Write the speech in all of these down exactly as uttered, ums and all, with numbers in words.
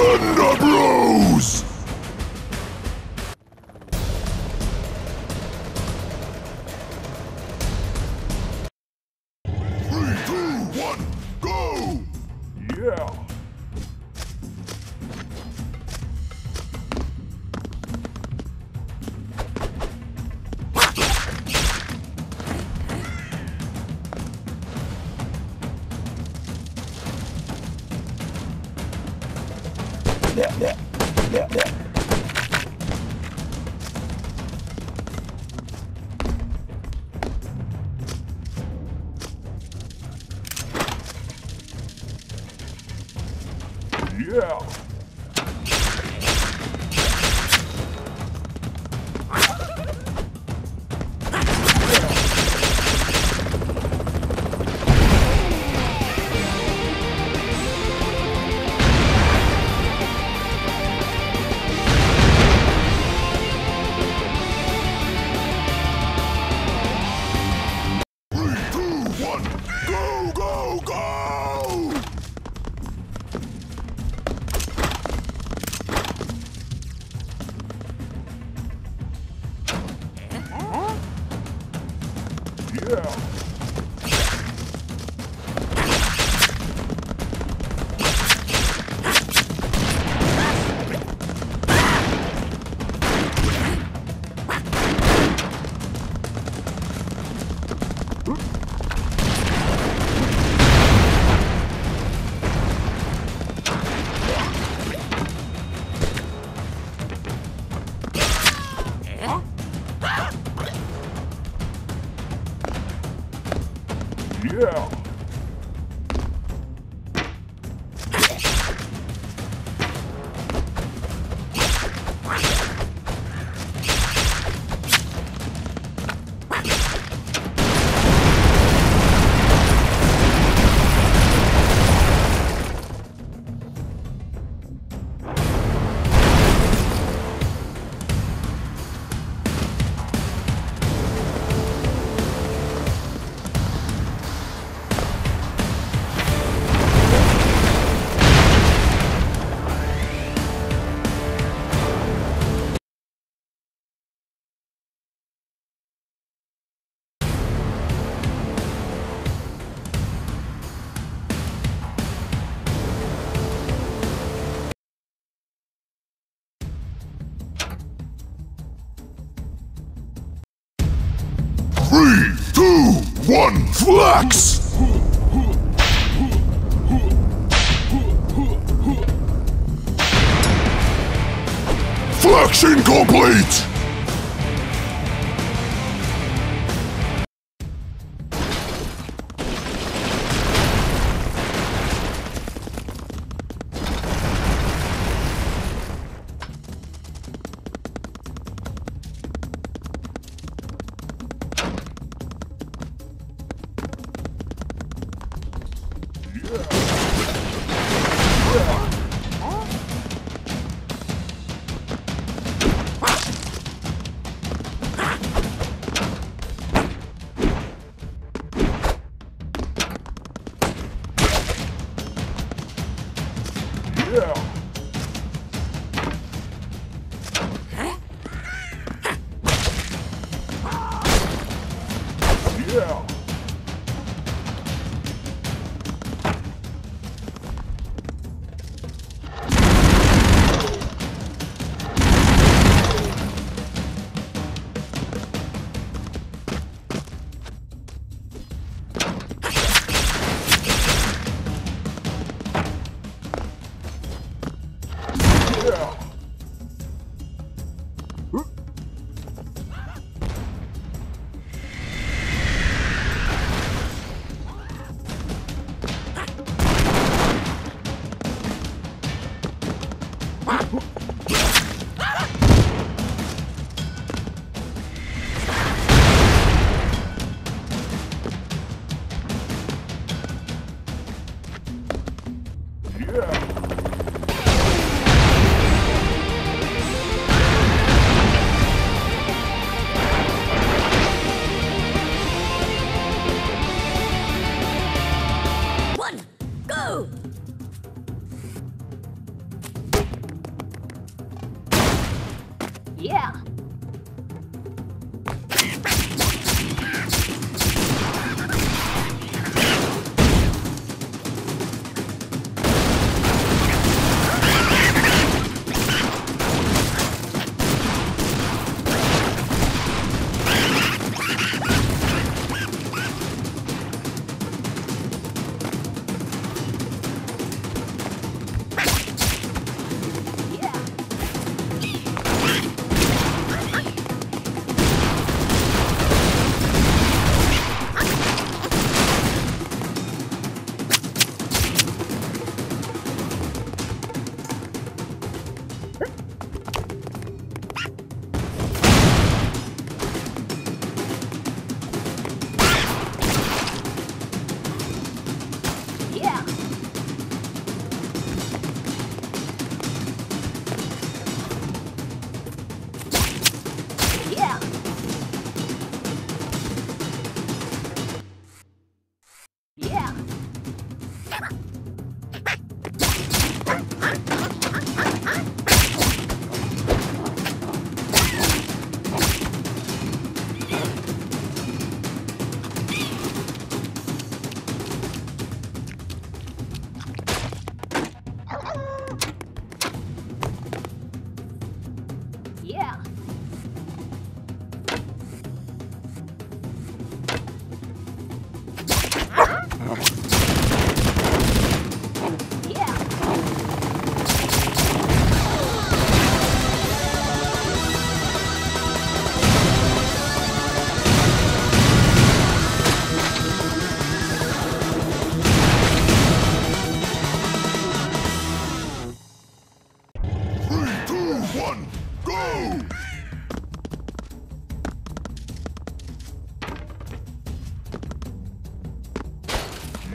Thunder Bros! Three, two, one, go! Yeah! Yeah, yeah, yeah, yeah. Yeah. Yeah. Yeah. Three, two, one, flex! Flex incomplete! Yeah. Huh? Yeah.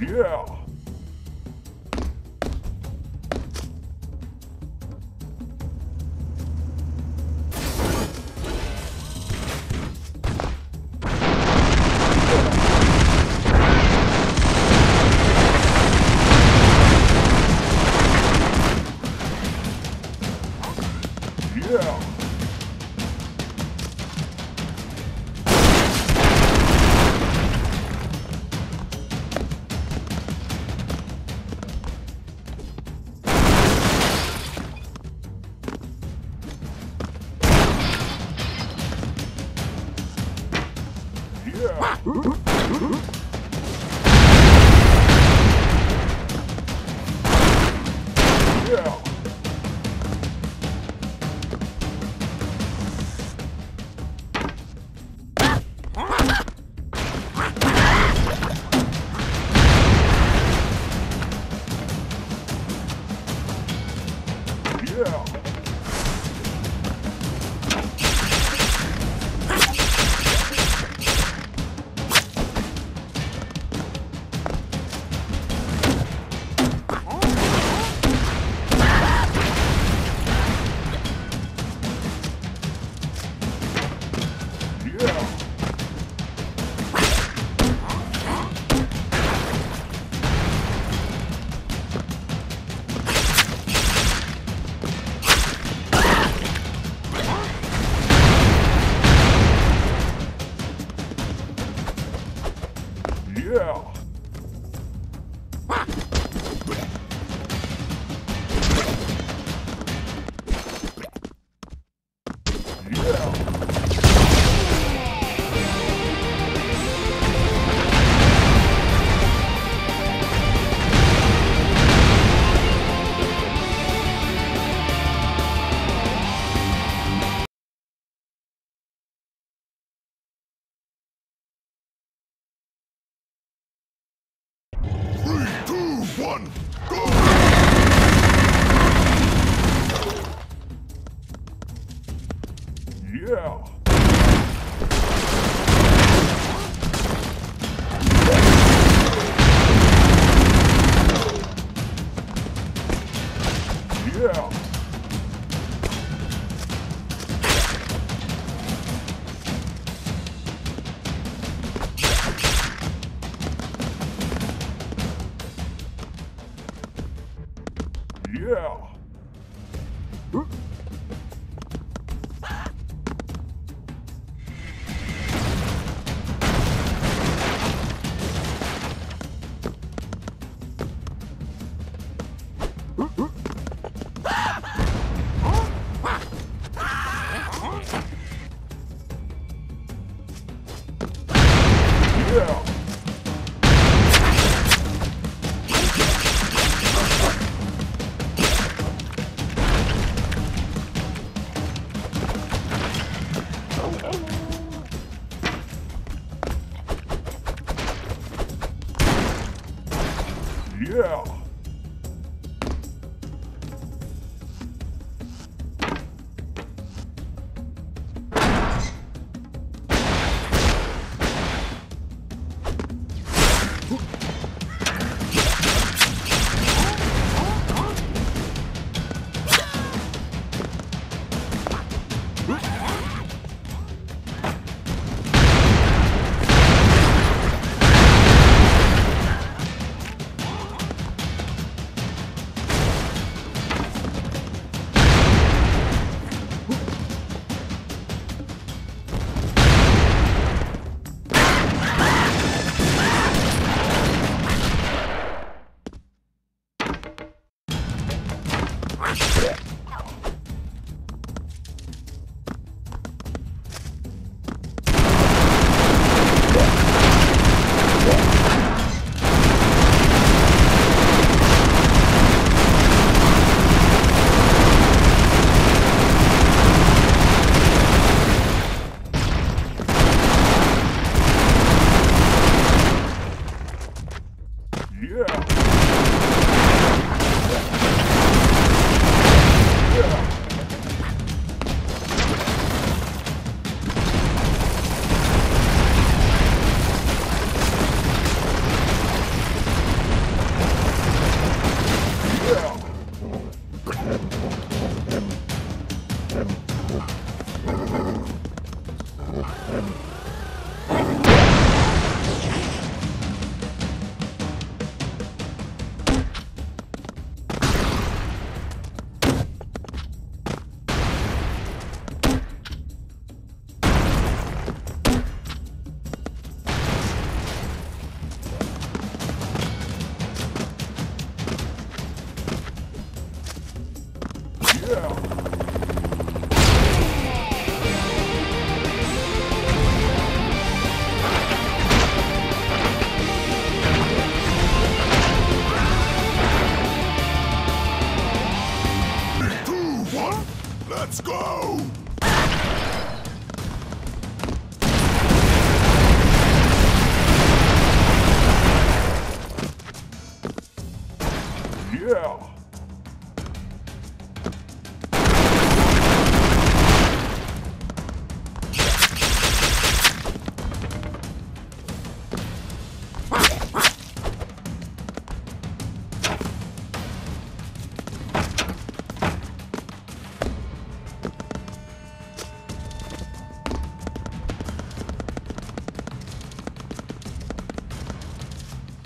Yeah!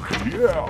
Yeah!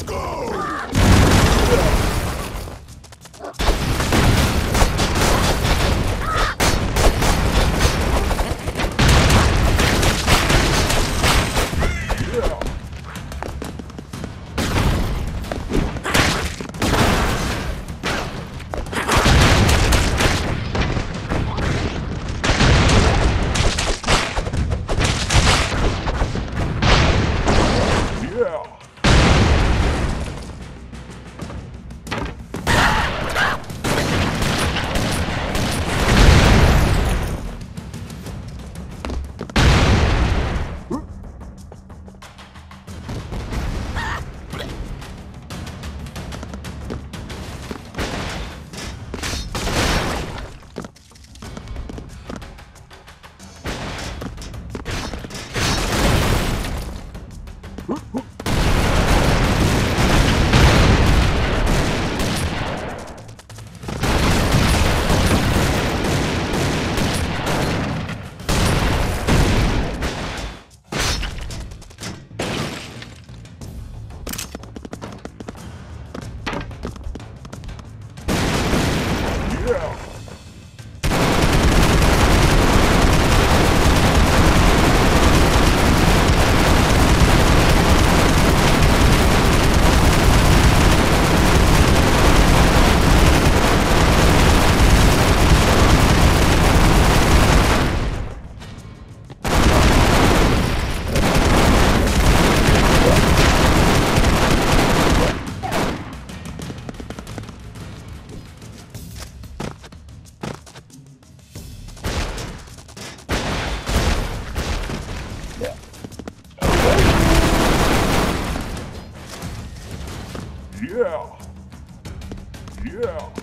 Let's go! Yeah! Yeah!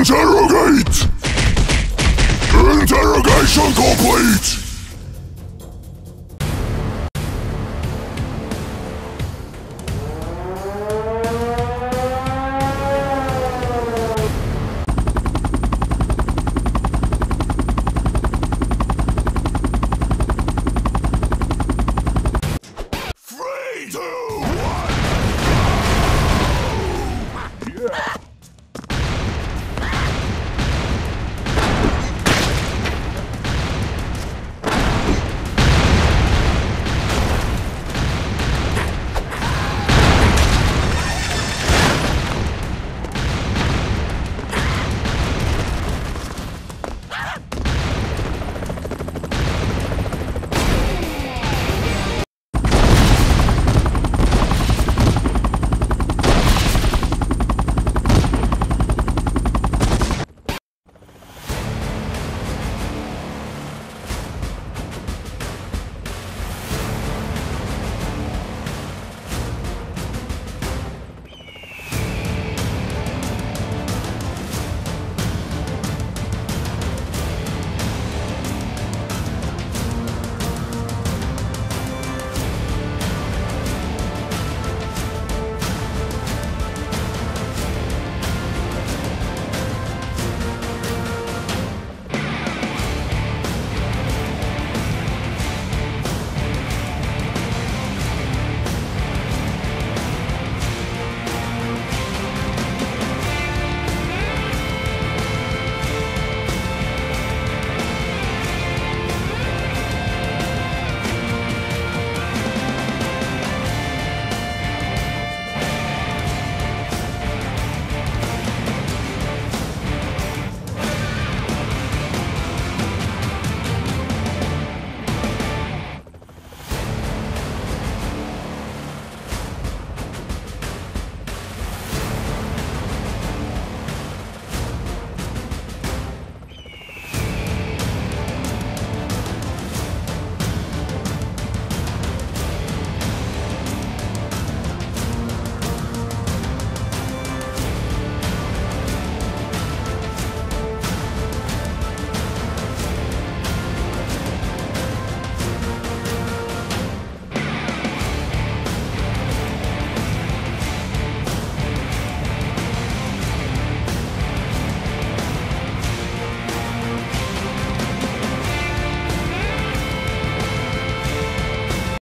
Interrogate! Interrogation complete!